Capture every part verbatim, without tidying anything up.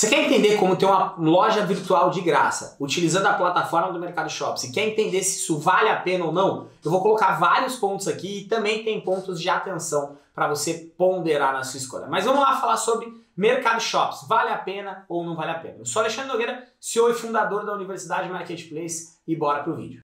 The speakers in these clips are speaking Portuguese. Você quer entender como ter uma loja virtual de graça utilizando a plataforma do Mercado Shops e quer entender se isso vale a pena ou não? Eu vou colocar vários pontos aqui e também tem pontos de atenção para você ponderar na sua escolha. Mas vamos lá falar sobre Mercado Shops. Vale a pena ou não vale a pena? Eu sou Alexandre Nogueira, C E O e fundador da Universidade Marketplaces e bora pro vídeo.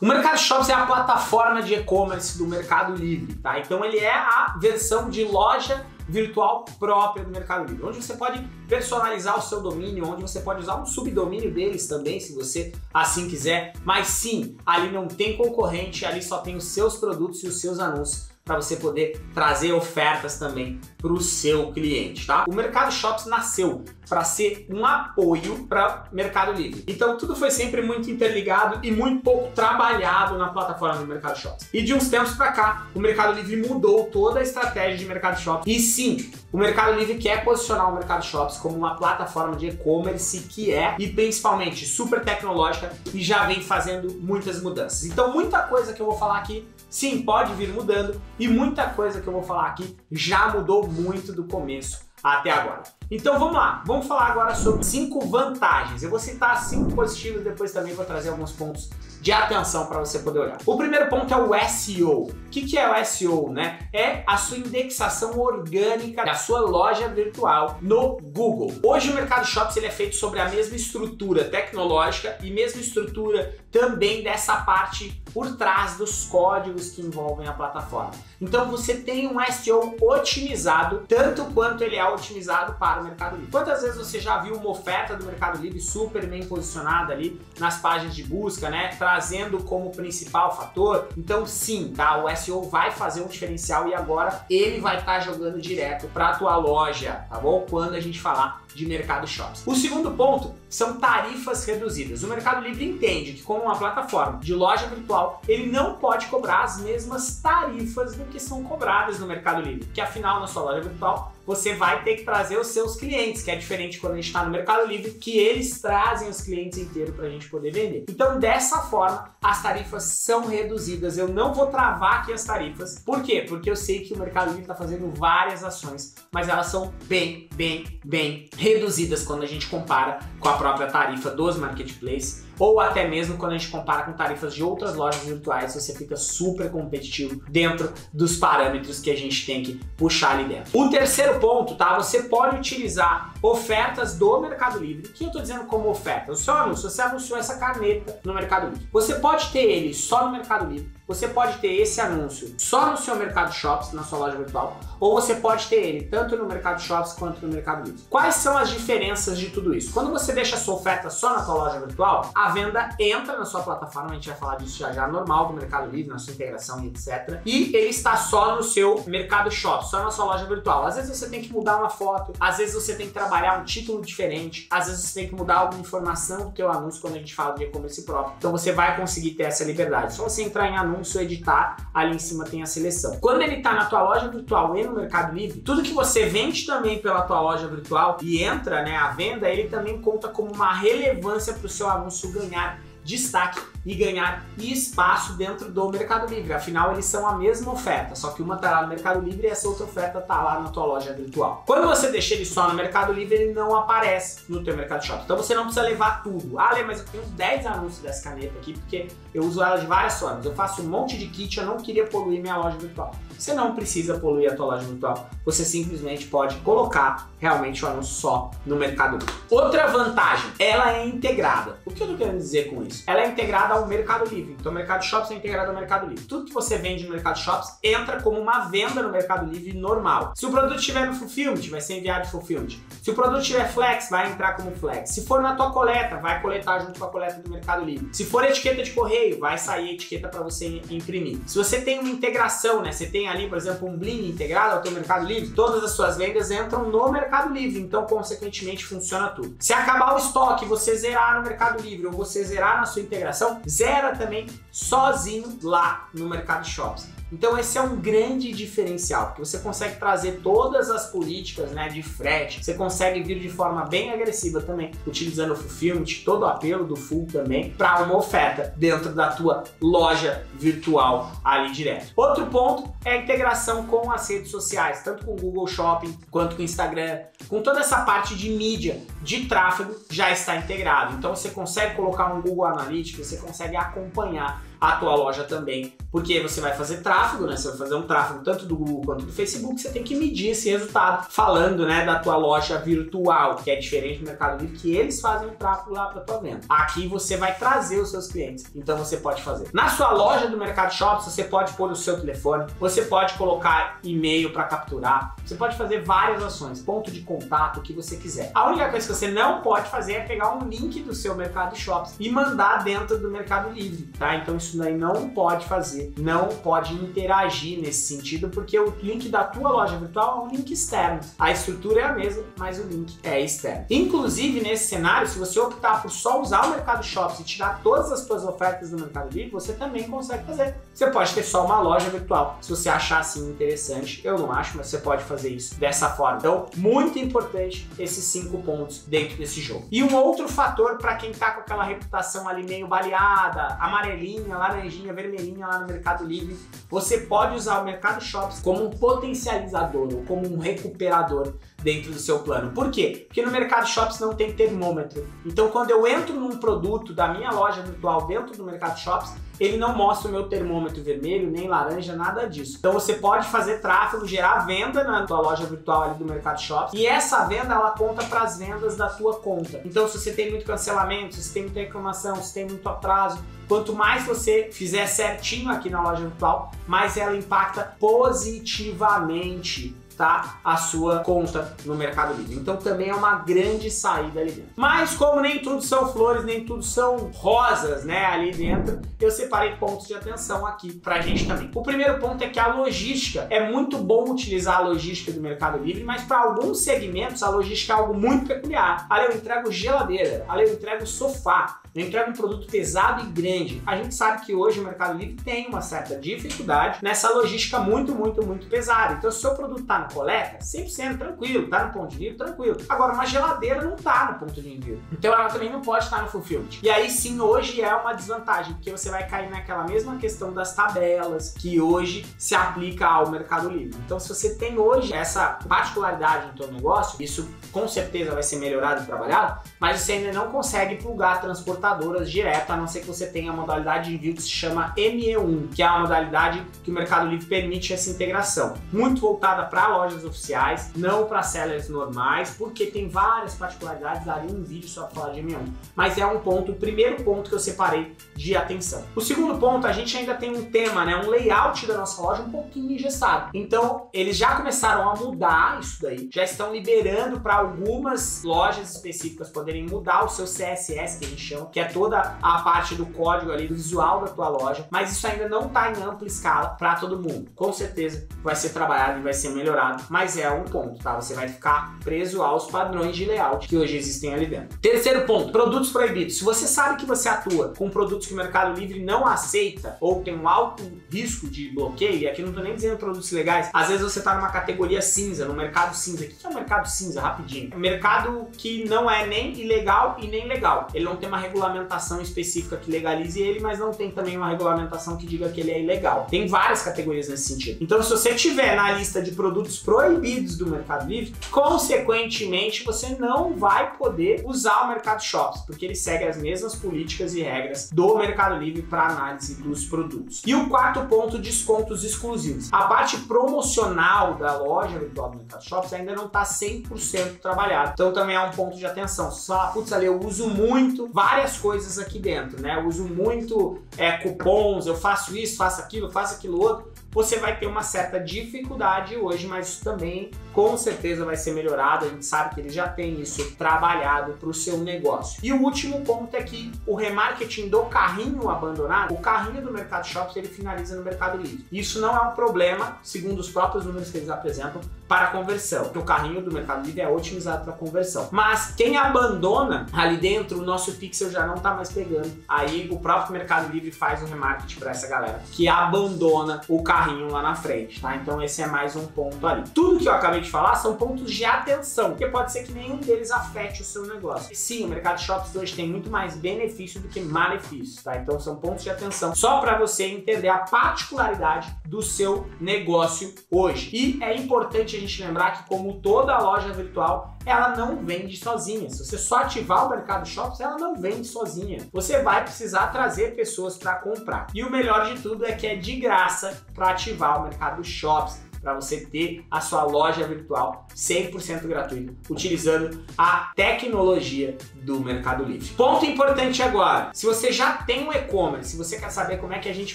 O Mercado Shops é a plataforma de e-commerce do Mercado Livre, tá? Então ele é a versão de loja virtual própria do Mercado Livre, onde você pode personalizar o seu domínio, onde você pode usar um subdomínio deles também, se você assim quiser. Mas sim, ali não tem concorrente, ali só tem os seus produtos e os seus anúncios para você poder trazer ofertas também para o seu cliente, tá? O Mercado Shops nasceu para ser um apoio para Mercado Livre. Então tudo foi sempre muito interligado e muito pouco trabalhado na plataforma do Mercado Shops. E de uns tempos para cá, o Mercado Livre mudou toda a estratégia de Mercado Shops. E sim, o Mercado Livre quer posicionar o Mercado Shops como uma plataforma de e-commerce que é, e principalmente, super tecnológica e já vem fazendo muitas mudanças. Então muita coisa que eu vou falar aqui, sim, pode vir mudando e muita coisa que eu vou falar aqui já mudou muito do começo até agora. Então vamos lá, vamos falar agora sobre cinco vantagens. Eu vou citar cinco positivas, depois também vou trazer alguns pontos de atenção para você poder olhar. O primeiro ponto é o S E O. O que que é o S E O, né? É a sua indexação orgânica da sua loja virtual no Google. Hoje o Mercado Shops ele é feito sobre a mesma estrutura tecnológica e mesma estrutura também dessa parte por trás dos códigos que envolvem a plataforma. Então você tem um S E O otimizado, tanto quanto ele é otimizado para o Mercado Livre. Quantas vezes você já viu uma oferta do Mercado Livre super bem posicionada ali nas páginas de busca, né? Trazendo como principal fator. Então sim, tá? O S E O vai fazer um diferencial e agora ele vai estar tá jogando direto para a tua loja, tá bom? Quando a gente falar de Mercado Shops. O segundo ponto são tarifas reduzidas. O Mercado Livre entende que como uma plataforma de loja virtual, ele não pode cobrar as mesmas tarifas do que são cobradas no Mercado Livre, que afinal na sua loja virtual você vai ter que trazer os seus clientes, que é diferente quando a gente está no Mercado Livre, que eles trazem os clientes inteiros para a gente poder vender. Então, dessa forma, as tarifas são reduzidas. Eu não vou travar aqui as tarifas. Por quê? Porque eu sei que o Mercado Livre está fazendo várias ações, mas elas são bem, bem, bem reduzidas quando a gente compara com a própria tarifa dos marketplaces, ou até mesmo quando a gente compara com tarifas de outras lojas virtuais, você fica super competitivo dentro dos parâmetros que a gente tem que puxar ali dentro. O terceiro ponto, tá? Você pode utilizar ofertas do Mercado Livre. O que eu tô dizendo como oferta? O seu anúncio, você anunciou essa caneta no Mercado Livre. Você pode ter ele só no Mercado Livre, você pode ter esse anúncio só no seu Mercado Shops, na sua loja virtual, ou você pode ter ele tanto no Mercado Shops quanto no Mercado Livre. Quais são as diferenças de tudo isso? Quando você deixa a sua oferta só na sua loja virtual, a venda entra na sua plataforma, a gente vai falar disso já já, normal do Mercado Livre, na sua integração e etcétera. E ele está só no seu Mercado Shops, só na sua loja virtual. Às vezes você tem que mudar uma foto, às vezes você tem que trabalhar um título diferente, às vezes você tem que mudar alguma informação do teu anúncio quando a gente fala de e-commerce próprio. Então você vai conseguir ter essa liberdade. Só você entrar em anúncio, anúncio, editar, ali em cima tem a seleção. Quando ele tá na tua loja virtual e no Mercado Livre, tudo que você vende também pela tua loja virtual e entra, né, a venda, ele também conta como uma relevância para o seu anúncio ganhar destaque e ganhar espaço dentro do Mercado Livre. Afinal, eles são a mesma oferta, só que uma tá lá no Mercado Livre e essa outra oferta tá lá na tua loja virtual. Quando você deixa ele só no Mercado Livre, ele não aparece no teu Mercado Shopping. Então você não precisa levar tudo. Ah, Lê, mas eu tenho dez anúncios dessa caneta aqui, porque eu uso ela de várias formas. Eu faço um monte de kit, eu não queria poluir minha loja virtual. Você não precisa poluir a tua loja virtual. Você simplesmente pode colocar realmente o anúncio só no Mercado Livre. Outra vantagem, ela é integrada. O que eu tô querendo dizer com isso? Ela é integrada ao Mercado Livre. Então o Mercado Shops é integrado ao Mercado Livre. Tudo que você vende no Mercado Shops entra como uma venda no Mercado Livre normal. Se o produto estiver no Fulfillment, vai ser enviado Fulfillment. Se o produto estiver Flex, vai entrar como Flex. Se for na tua coleta, vai coletar junto com a coleta do Mercado Livre. Se for etiqueta de correio, vai sair a etiqueta para você imprimir. Se você tem uma integração, né? Você tem ali, por exemplo, um Bling integrado ao teu Mercado Livre, todas as suas vendas entram no Mercado Livre. Então, consequentemente, funciona tudo. Se acabar o estoque, você zerar no Mercado Livre ou você zerar na sua integração, zera também sozinho lá no Mercado Shops. Então esse é um grande diferencial, porque você consegue trazer todas as políticas, né, de frete, você consegue vir de forma bem agressiva também, utilizando o fulfillment, todo o apelo do full também, para uma oferta dentro da tua loja virtual ali direto. Outro ponto é a integração com as redes sociais, tanto com o Google Shopping, quanto com o Instagram, com toda essa parte de mídia, de tráfego, já está integrado. Então você consegue colocar um Google Analytics, você consegue acompanhar a tua loja também, porque você vai fazer tráfego, né? Você vai fazer um tráfego tanto do Google quanto do Facebook, você tem que medir esse resultado falando, né, da tua loja virtual, que é diferente do Mercado Livre, que eles fazem o tráfego lá para tua venda. Aqui você vai trazer os seus clientes, então você pode fazer. Na sua loja do Mercado Shops, você pode pôr o seu telefone, você pode colocar e-mail para capturar, você pode fazer várias ações, ponto de contato, o que você quiser. A única coisa que você não pode fazer é pegar um link do seu Mercado Shops e mandar dentro do Mercado Livre, tá? Então isso daí não pode fazer, não pode interagir nesse sentido, porque o link da tua loja virtual é um link externo. A estrutura é a mesma, mas o link é externo. Inclusive, nesse cenário, se você optar por só usar o Mercado Shops e tirar todas as suas ofertas do Mercado Livre, você também consegue fazer. Você pode ter só uma loja virtual, se você achar assim interessante. Eu não acho, mas você pode fazer isso dessa forma. Então, muito importante esses cinco pontos dentro desse jogo. E um outro fator para quem tá com aquela reputação ali meio baleada, amarelinha, laranjinha, vermelhinha lá no Mercado Livre, você pode usar o Mercado Shops como um potencializador ou como um recuperador dentro do seu plano. Por quê? Porque no Mercado Shops não tem termômetro. Então quando eu entro num produto da minha loja virtual dentro do Mercado Shops, ele não mostra o meu termômetro vermelho, nem laranja, nada disso. Então você pode fazer tráfego, gerar venda na tua loja virtual ali do Mercado Shops, e essa venda ela conta para as vendas da tua conta. Então se você tem muito cancelamento, se você tem muita reclamação, se tem muito atraso, quanto mais você fizer certinho aqui na loja virtual, mais ela impacta positivamente, tá, a sua conta no Mercado Livre. Então também é uma grande saída ali dentro. Mas como nem tudo são flores, nem tudo são rosas, né, ali dentro, eu separei pontos de atenção aqui pra gente também. O primeiro ponto é que a logística, é muito bom utilizar a logística do Mercado Livre, mas para alguns segmentos a logística é algo muito peculiar. Ali eu entrego geladeira, ali eu entrego sofá, eu entrego um produto pesado e grande. A gente sabe que hoje o Mercado Livre tem uma certa dificuldade nessa logística muito, muito, muito pesada. Então se o seu produto tá coleta, cem por cento tranquilo, tá no ponto de envio, tranquilo. Agora, uma geladeira não tá no ponto de envio, então ela também não pode estar no fulfillment. E aí sim, hoje é uma desvantagem, porque você vai cair naquela mesma questão das tabelas que hoje se aplica ao Mercado Livre. Então, se você tem hoje essa particularidade no seu negócio, isso com certeza vai ser melhorado e trabalhado, mas você ainda não consegue plugar transportadoras direto, a não ser que você tenha a modalidade de envio que se chama M E um, que é a modalidade que o Mercado Livre permite essa integração, muito voltada para lojas oficiais, não para sellers normais, porque tem várias particularidades, daria um vídeo só para falar de M um. Mas é um ponto, o primeiro ponto que eu separei de atenção. O segundo ponto, a gente ainda tem um tema, né, um layout da nossa loja um pouquinho engessado. Então, eles já começaram a mudar isso daí, já estão liberando para algumas lojas específicas poderem mudar o seu C S S, que a gente chama, que é toda a parte do código ali, do visual da tua loja, mas isso ainda não está em ampla escala para todo mundo. Com certeza vai ser trabalhado e vai ser melhorado, mas é um ponto, tá? Você vai ficar preso aos padrões de layout que hoje existem ali dentro. Terceiro ponto, produtos proibidos. Se você sabe que você atua com produtos que o Mercado Livre não aceita ou tem um alto risco de bloqueio, e aqui não tô nem dizendo produtos legais, às vezes você tá numa categoria cinza, no mercado cinza. O que é o mercado cinza? Rapidinho. É um mercado que não é nem ilegal e nem legal. Ele não tem uma regulamentação específica que legalize ele, mas não tem também uma regulamentação que diga que ele é ilegal. Tem várias categorias nesse sentido. Então, se você tiver na lista de produtos proibidos do Mercado Livre, consequentemente você não vai poder usar o Mercado Shops, porque ele segue as mesmas políticas e regras do Mercado Livre para análise dos produtos. E o quarto ponto, descontos exclusivos. A parte promocional da loja virtual do Mercado Shops ainda não está cem por cento trabalhada, então também é um ponto de atenção. Você fala, putz, ali eu uso muito várias coisas aqui dentro, né? Eu uso muito é, cupons, eu faço isso, faço aquilo, faço aquilo outro. Você vai ter uma certa dificuldade hoje, mas isso também com certeza vai ser melhorado. A gente sabe que ele já tem isso trabalhado para o seu negócio. E o último ponto é que o remarketing do carrinho abandonado, o carrinho do Mercado Shops, ele finaliza no Mercado Livre. Isso não é um problema, segundo os próprios números que eles apresentam, para a conversão, porque o carrinho do Mercado Livre é otimizado para conversão. Mas quem abandona ali dentro, o nosso pixel já não está mais pegando. Aí o próprio Mercado Livre faz um remarketing para essa galera que abandona o carrinho lá na frente, tá? Então esse é mais um ponto ali. Tudo que eu acabei de falar são pontos de atenção, porque pode ser que nenhum deles afete o seu negócio. E sim, o Mercado Shops hoje tem muito mais benefício do que malefício, tá? Então são pontos de atenção só para você entender a particularidade do seu negócio hoje. E é importante a gente lembrar que, como toda loja virtual, ela não vende sozinha. Se você só ativar o Mercado Shops, ela não vende sozinha. Você vai precisar trazer pessoas para comprar. E o melhor de tudo é que é de graça para ativar o Mercado Shops, para você ter a sua loja virtual cem por cento gratuita, utilizando a tecnologia do Mercado Livre. Ponto importante agora: se você já tem um e-commerce, se você quer saber como é que a gente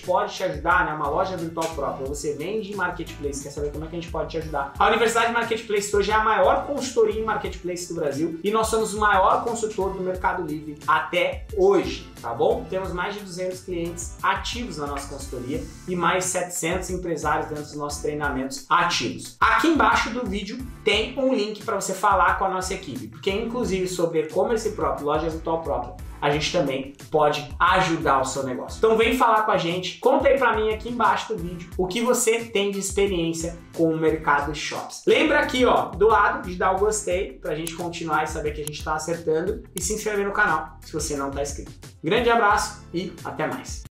pode te ajudar, né, uma loja virtual própria, você vende em marketplace, quer saber como é que a gente pode te ajudar, a Universidade Marketplaces hoje é a maior consultoria em marketplace do Brasil e nós somos o maior consultor do Mercado Livre até hoje, tá bom? Temos mais de duzentos clientes ativos na nossa consultoria e mais setecentos empresários dentro dos nossos treinamentos ativos. Aqui embaixo do vídeo tem um link para você falar com a nossa equipe, porque inclusive sobre e-commerce próprio, loja virtual própria, a gente também pode ajudar o seu negócio. Então vem falar com a gente, conta aí para mim aqui embaixo do vídeo o que você tem de experiência com o Mercado Shops. Lembra aqui, ó, do lado, de dar o gostei para a gente continuar e saber que a gente está acertando, e se inscrever no canal se você não está inscrito. Grande abraço e até mais!